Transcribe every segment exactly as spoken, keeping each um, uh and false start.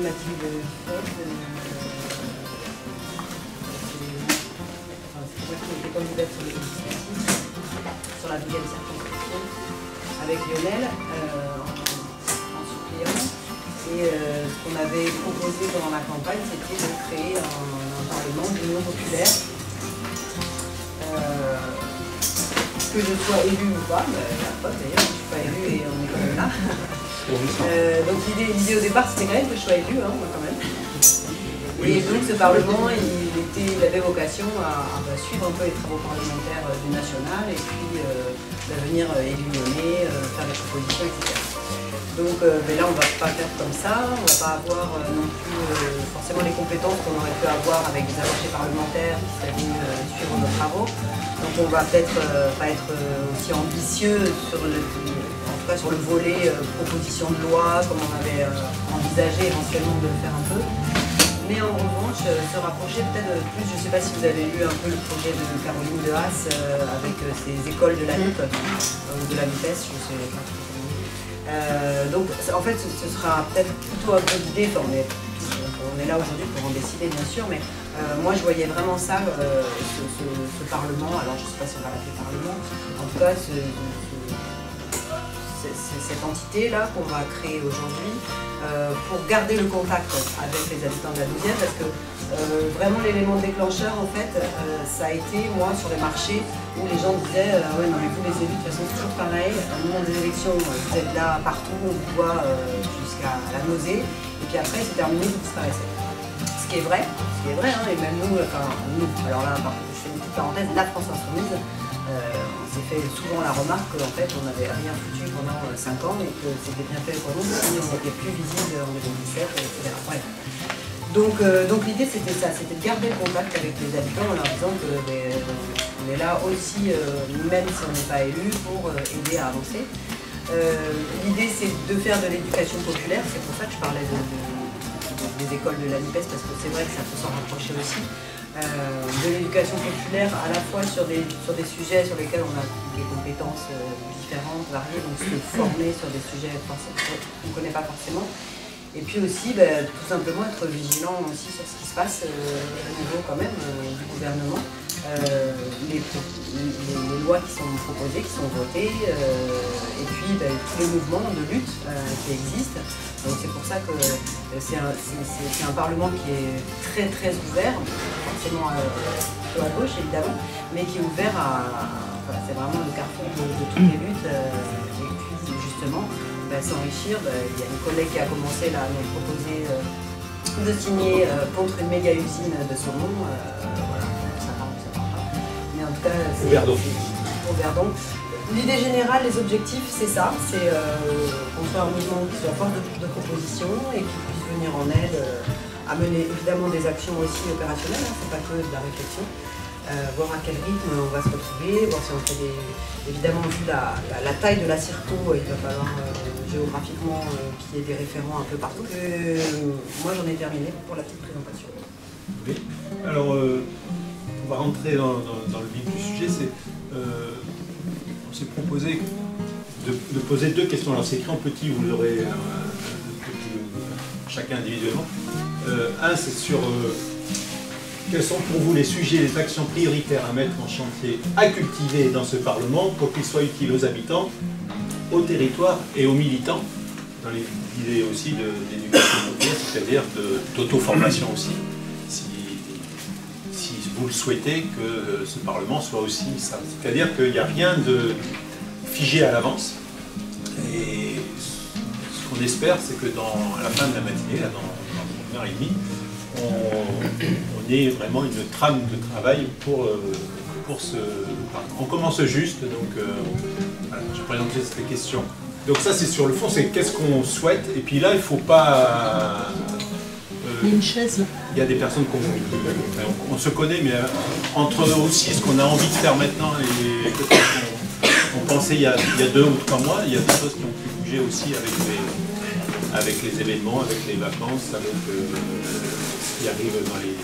Mathilde Feld. C'est moi qui étais candidate sur les législatives, sur la deuxième circonscription, avec Lionel, euh, en, en suppliant. Et euh, ce qu'on avait proposé pendant la campagne, c'était de créer un, un parlement d'union populaire. Euh, que je sois élue ou pas, mais la faute d'ailleurs, je ne suis pas élue et on est quand même là. Euh, donc l'idée au départ, c'était quand même que je sois élue, hein, moi quand même. Et donc ce Parlement, il, était, il avait vocation à, à suivre un peu les travaux parlementaires euh, du national et puis euh, à venir euh, éliminer, euh, faire des propositions, et cetera. Donc euh, mais là, on ne va pas faire comme ça, on ne va pas avoir euh, non plus euh, forcément les compétences qu'on aurait pu avoir avec des attachés parlementaires qui seraient venus euh, suivre nos travaux. Donc on ne va peut-être euh, pas être euh, aussi ambitieux sur le, en tout cas sur le volet euh, proposition de loi, comme on avait euh, envisagé éventuellement de le faire un peu. Mais en revanche, euh, se rapprocher peut-être plus, je ne sais pas si vous avez lu un peu le projet de Caroline de Haas euh, avec euh, ses écoles de la NUPES, euh, de la NUPES, je ne sais pas. Euh, donc en fait, ce, ce sera peut-être plutôt un peu d'idée, enfin, on, est, on est là aujourd'hui pour en décider bien sûr, mais euh, moi je voyais vraiment ça, euh, ce, ce, ce Parlement, alors je ne sais pas si on va l'appeler Parlement, en tout cas ce, ce, ce, cette entité-là qu'on va créer aujourd'hui, Euh, pour garder le contact avec les habitants de la douzième, parce que euh, vraiment l'élément déclencheur en fait, euh, ça a été moi sur les marchés où les gens disaient euh, ouais non mais vous les élus de toute façon c'est toujours pareil, au moment des élections vous êtes là partout, on vous voit euh, jusqu'à la nausée, et puis après c'est terminé, vous disparaissez. Ce qui est vrai, ce qui est vrai, hein, et même nous, enfin nous, alors là je fais une petite parenthèse, la France Insoumise, euh, on s'est fait souvent la remarque qu'en fait on n'avait rien foutu pendant cinq ans et que c'était bien fait pour nous si on n'était plus visible en deux mille dix-sept, et cetera. Bref. Donc, euh, donc l'idée c'était ça, c'était de garder le contact avec les habitants en leur disant que euh, on est là aussi, euh, même si on n'est pas élu, pour euh, aider à avancer. Euh, l'idée c'est de faire de l'éducation populaire, c'est pour ça que je parlais de, de, de, des écoles de la NUPES, parce que c'est vrai que ça peut s'en rapprocher aussi. Euh, de l'éducation populaire à la fois sur des, sur des sujets sur lesquels on a des compétences euh, différentes, variées, donc se former sur des sujets qu'on ne connaît pas forcément, et puis aussi bah, tout simplement être vigilant aussi sur ce qui se passe euh, au niveau quand même euh, du gouvernement, euh, les, les, les lois qui sont proposées, qui sont votées, euh, et puis bah, tous les mouvements de lutte euh, qui existent. Donc c'est pour ça que c'est un, c'est un Parlement qui est très très ouvert, forcément plutôt à, à gauche évidemment, mais qui est ouvert à... à voilà, c'est vraiment le carrefour de, de toutes les luttes. Euh, et puis justement, bah, s'enrichir, bah, il y a une collègue qui a commencé là, à nous proposer euh, de signer euh, contre une méga usine de saumon. Euh, voilà, ça parle ou ça parle pas. Mais en tout cas... Au Verdon. Au Verdon. L'idée générale, les objectifs, c'est ça, c'est euh, qu'on soit un mouvement qui soit force de, de proposition et qui puisse venir en aide, euh, à mener évidemment des actions aussi opérationnelles, hein, c'est pas que de la réflexion, euh, voir à quel rythme on va se retrouver, voir si on fait des... Évidemment, vu la, la, la taille de la circo, il va falloir euh, géographiquement euh, qu'il y ait des référents un peu partout. Et, euh, moi, j'en ai terminé pour la petite présentation. Oui. Alors, euh, on va rentrer dans, dans, dans le vif du sujet, c'est... Euh... On s'est proposé de, de poser deux questions. Alors c'est écrit en petit, vous l'aurez euh, chacun individuellement. Euh, un, c'est sur euh, quels sont pour vous les sujets, les actions prioritaires à mettre en chantier, à cultiver dans ce Parlement pour qu'ils soient utiles aux habitants, aux territoires et aux militants, dans l'idée aussi d'éducation populaire, c'est-à-dire d'auto-formation aussi. Vous le souhaitez que ce Parlement soit aussi ça. C'est-à-dire qu'il n'y a rien de figé à l'avance. Et ce qu'on espère, c'est que dans à la fin de la matinée, là, dans, dans une heure et demie, on, on ait vraiment une trame de travail pour, pour ce... Enfin, on commence juste, donc euh, voilà, j'ai présenté cette question. Donc ça, c'est sur le fond, c'est qu'est-ce qu'on souhaite. Et puis là, il ne faut pas... Il y a une chaise. Il y a des personnes qu'on on, on se connaît, mais entre eux aussi, ce qu'on a envie de faire maintenant et qu'on on pensait il y, a, il y a deux ou trois mois, il y a des choses qui ont pu bouger aussi avec les, avec les événements, avec les vacances, avec euh, ce qui arrive dans les,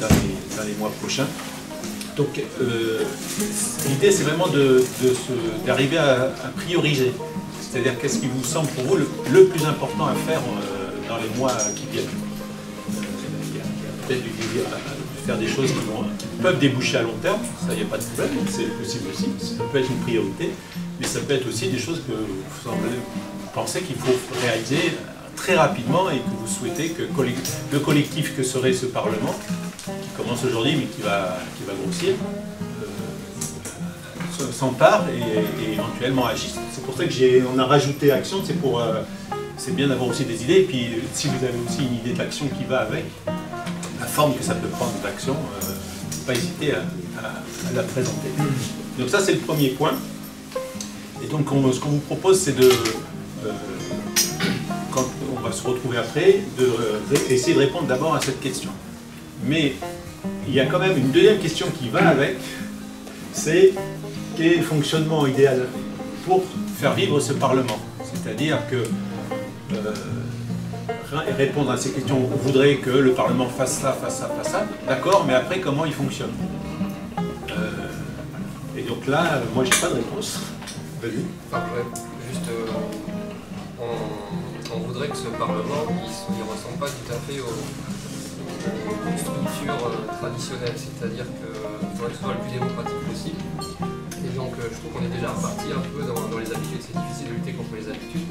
dans les, dans les mois prochains. Donc euh, l'idée, c'est vraiment de, de d'arriver à, à prioriser. C'est-à-dire qu'est-ce qui vous semble pour vous le, le plus important à faire euh, dans les mois qui viennent. Il y a, a peut-être du désir à faire des choses qui vont, peuvent déboucher à long terme, ça, il n'y a pas de problème, c'est possible aussi, ça peut être une priorité, mais ça peut être aussi des choses que vous semblez penser qu'il faut réaliser très rapidement et que vous souhaitez que le collectif que serait ce Parlement, qui commence aujourd'hui mais qui va, qui va grossir, euh, s'empare et, et éventuellement agisse. C'est pour ça qu'on a rajouté action, c'est pour... Euh, c'est bien d'avoir aussi des idées, et puis si vous avez aussi une idée d'action qui va avec, la forme que ça peut prendre d'action, euh, pas hésiter à, à, à la présenter. Donc ça c'est le premier point. Et donc on, ce qu'on vous propose c'est de, euh, quand on va se retrouver après, d'essayer de, de répondre d'abord à cette question. Mais il y a quand même une deuxième question qui va avec, c'est quel est le fonctionnement idéal pour faire vivre ce Parlement? C'est-à-dire que Euh, répondre à ces questions, on voudrait que le Parlement fasse ça, fasse ça, fasse ça, d'accord, mais après comment il fonctionne euh, et donc là, moi j'ai pas de réponse. Vas-y. Enfin, juste, euh, on, on voudrait que ce Parlement, il ne ressemble pas tout à fait aux, aux structures traditionnelles, c'est-à-dire qu'il faudrait que ce soit le plus démocratique possible. Et donc euh, je trouve qu'on est déjà reparti un peu dans, dans les habitudes, c'est difficile de lutter contre les habitudes.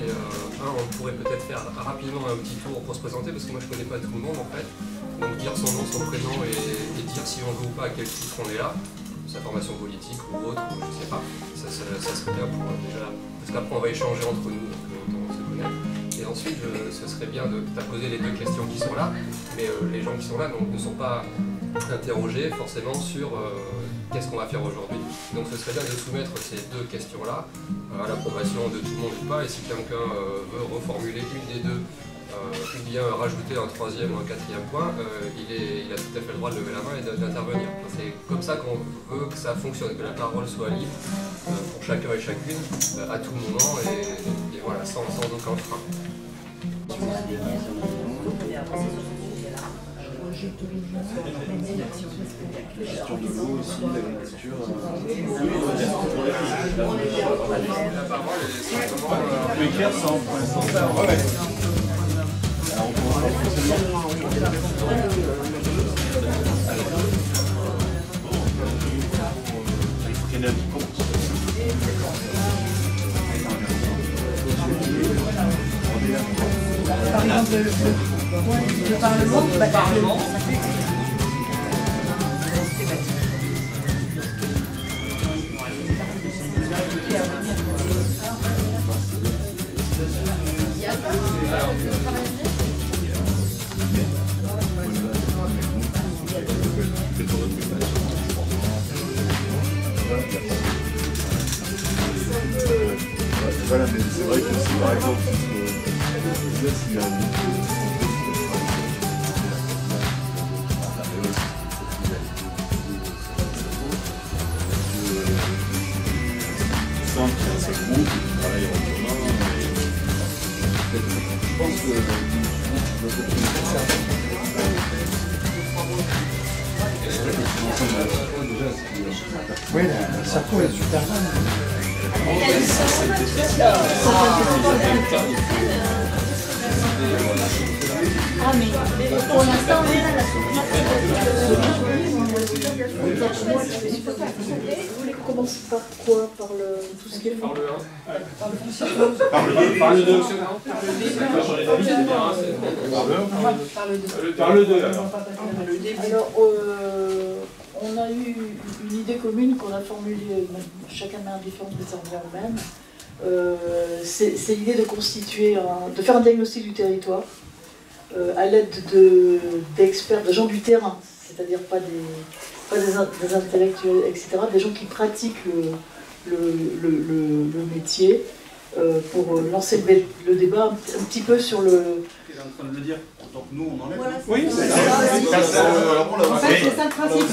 Et euh, un, on pourrait peut-être faire rapidement un petit tour pour se présenter, parce que moi je connais pas tout le monde en fait. Donc dire son nom, son prénom et, et dire si on veut ou pas à quel titre on est là, sa formation politique ou autre, ou je sais pas, ça, ça, ça serait bien pour euh, déjà, parce qu'après on va échanger entre nous, donc euh, on se connaît. Et ensuite, je, ce serait bien de t'as posé les deux questions qui sont là, mais euh, les gens qui sont là donc, ne sont pas interrogés forcément sur... Euh, qu'est-ce qu'on va faire aujourd'hui. Donc ce serait bien de soumettre ces deux questions-là à l'approbation de tout le monde ou pas, et si quelqu'un veut reformuler une des deux, ou bien rajouter un troisième ou un quatrième point, il, est, il a tout à fait le droit de lever la main et d'intervenir. C'est comme ça qu'on veut que ça fonctionne, que la parole soit libre pour chacun et chacune, à tout moment, et, et voilà, sans, sans aucun frein. Je te Par exemple, le... Le Parlement, le Parlement. Voilà, mais c'est vrai que si par exemple, s'il y a un... Je pense que oui, le cerveau est super mal. Ah mais pour l'instant on est là, la on commence par quoi? Par le tout ce qui est... Par le un. Par le deux. Par le deux. Par le deux. Alors, euh, on a eu une idée commune qu'on a formulée, chacun met un différent désormais en même. Euh, C'est l'idée de constituer, un, de faire un diagnostic du territoire euh, à l'aide d'experts, de, de gens du terrain, c'est-à-dire pas des... pas des, des intellectuels, et cetera, des gens qui pratiquent le, le, le, le, le métier euh, pour lancer le, le débat un, un petit peu sur le... Tu es en train de le dire, donc nous on enlève. Voilà, oui, c'est ça. En fait, c'est ça le principe.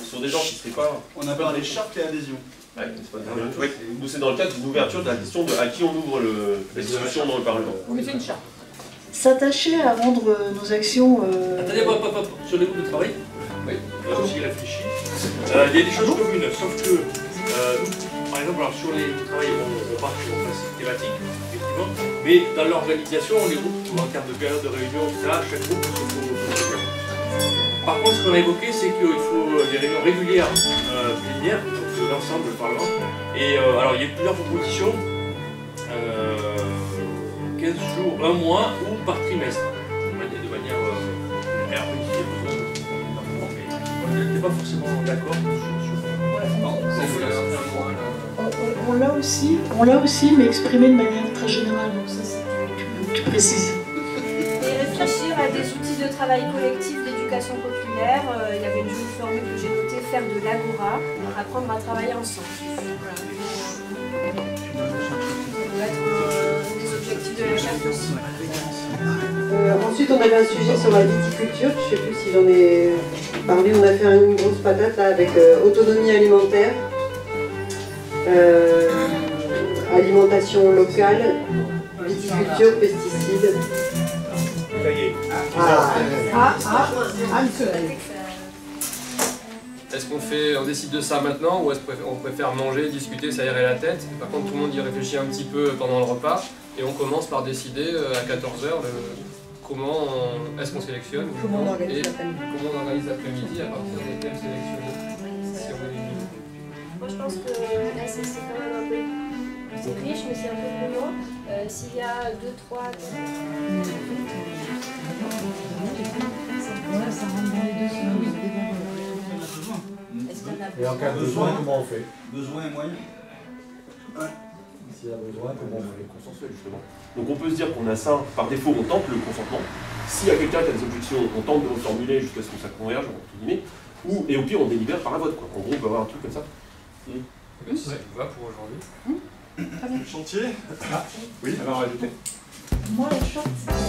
Ce sont des gens qui ne seraient pas... On a parlé charte et adhésion. Ouais, nous c'est dans le cadre de l'ouverture de la question de à qui on ouvre les discussions dans le Parlement. Mais c'est une charte. S'attacher à rendre euh, nos actions... Euh... Attendez, hop, hop, hop, sur le groupe de travail. Oui. J'ai réfléchi. Il y a des choses communes, sauf que... Euh, par exemple, alors sur les travailleurs, on, on part sur un principe thématique, effectivement, mais dans l'organisation, les groupes, en termes de période de réunion, et cetera, chaque groupe se trouve. Par contre, ce qu'on a évoqué, c'est qu'il faut des réunions régulières euh, plénières, donc de l'ensemble du Parlement. Et euh, alors, il y a plusieurs propositions, euh, quinze jours, un mois ou par trimestre, de manière. De manière euh, alors, il y a besoin d'un moment, mais on n'était pas forcément d'accord sur. On l'a aussi, on l'a aussi, mais exprimé de manière très générale, donc ça c'est tu précises. Et réfléchir à des outils de travail collectif, d'éducation populaire, euh, il y avait une jolie formule que j'ai notée, faire de l'agora, apprendre à travailler ensemble. Voilà. Mettre des objectifs de la charte aussi. Euh, ensuite, on avait un sujet sur la viticulture, je ne sais plus si j'en ai parlé, on a fait une grosse patate là, avec euh, autonomie alimentaire, euh, alimentation locale, viticulture, pesticides. Ah, ah, ah, ah, est-ce qu'on fait, on décide de ça maintenant ou est-ce qu'on préfère manger, discuter, s'aérer la tête? Par contre, tout le monde y réfléchit un petit peu pendant le repas et on commence par décider à quatorze heures comment on, est-ce qu'on sélectionne ou comment, on et comment on organise l'après-midi à partir de quel sélectionner si on est... Moi, je pense que là, c'est quand même un peu c'est riche, mais c'est un peu gourmand. Euh, S'il y a deux, trois... Ça rentre dans les deux semaines. Et en cas de besoin, comment on fait? Besoin et moyen. Ouais. S'il y a besoin, comment on fait? Consensuel, justement. Donc on peut se dire qu'on a ça, par défaut, on tente le consentement. S'il y a quelqu'un qui a des objections, on tente de reformuler jusqu'à ce que ça converge, entre guillemets. Ou, et au pire, on délibère par la vote, quoi. En gros, on peut avoir un truc comme ça. Mmh. Oui, ça va pour aujourd'hui. Mmh. Ah, le chantier. Ah. Oui, alors rajouter. Moi, le chantier.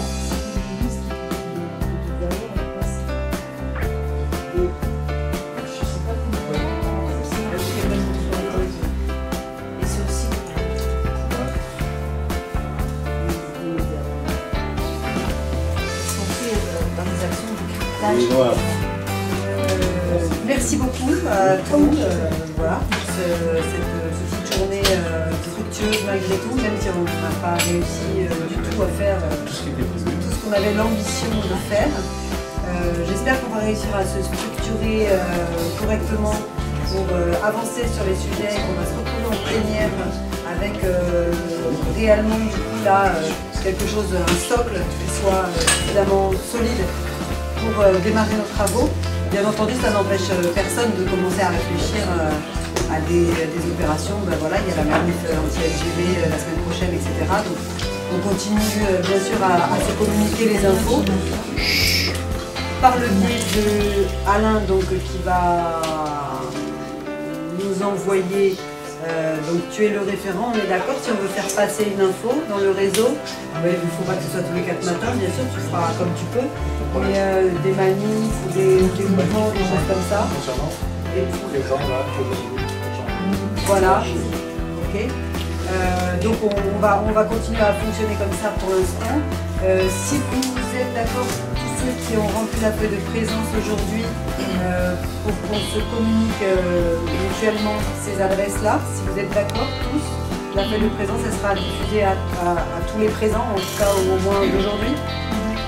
Voilà. Euh, merci beaucoup à tout le monde euh, voilà, pour ce, cette petite journée euh, fructueuse malgré tout, même si on n'a pas réussi euh, du tout à faire euh, tout ce qu'on avait l'ambition de faire. Euh, J'espère qu'on va réussir à se structurer euh, correctement pour euh, avancer sur les sujets et qu'on va se retrouver en plénière avec euh, réellement du coup, là, euh, quelque chose, un socle qui soit évidemment solide. Pour euh, démarrer nos travaux. Bien entendu, ça n'empêche euh, personne de commencer à réfléchir euh, à des, des opérations. Ben, voilà, il y a la manif euh, anti-L G B euh, la semaine prochaine, et cetera. Donc, on continue euh, bien sûr à, à se communiquer les infos. Par le biais de Alain, donc, qui va nous envoyer. Euh, donc tu es le référent, on est d'accord, si on veut faire passer une info dans le réseau, mais il ne faut pas que ce soit tous les quatre matins, bien sûr, tu feras comme tu peux, mais euh, des manifs, des, des mouvements, des choses comme ça. Et voilà, ok. Euh, donc on, on, va, on va continuer à fonctionner comme ça pour l'instant. Euh, si vous êtes d'accord, tous ceux qui ont rempli la feuille de présence aujourd'hui, Euh, pour qu'on se communique euh, mutuellement ces adresses-là, si vous êtes d'accord tous, la feuille de présence, elle sera diffusée à, à, à tous les présents, en tout cas au moins d'aujourd'hui.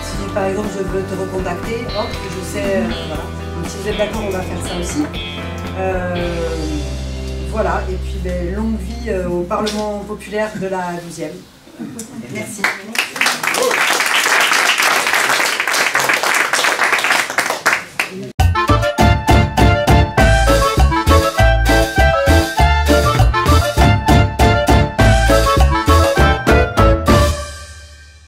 Si par exemple je veux te recontacter, hop, je sais, euh, voilà. Donc si vous êtes d'accord, on va faire ça aussi. Euh, voilà, et puis ben, longue vie euh, au Parlement populaire de la douzième. Merci.